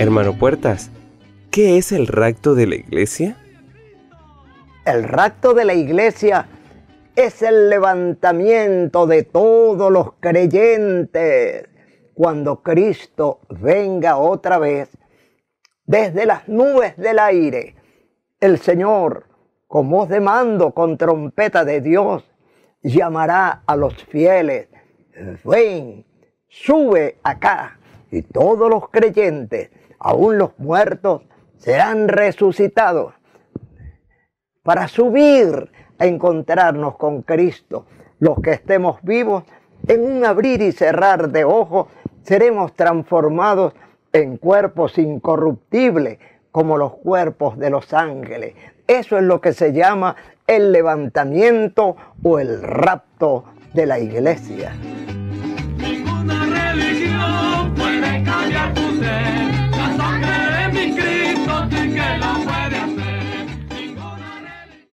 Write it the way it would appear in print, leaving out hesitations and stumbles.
Hermano Puertas, ¿qué es el rapto de la iglesia? El rapto de la iglesia es el levantamiento de todos los creyentes cuando Cristo venga otra vez desde las nubes del aire. El Señor, con voz de mando, con trompeta de Dios, llamará a los fieles: ven, sube acá. Y todos los creyentes, aún los muertos, serán resucitados para subir a encontrarnos con Cristo. Los que estemos vivos, en un abrir y cerrar de ojos, seremos transformados en cuerpos incorruptibles, como los cuerpos de los ángeles. Eso es lo que se llama el levantamiento o el rapto de la iglesia.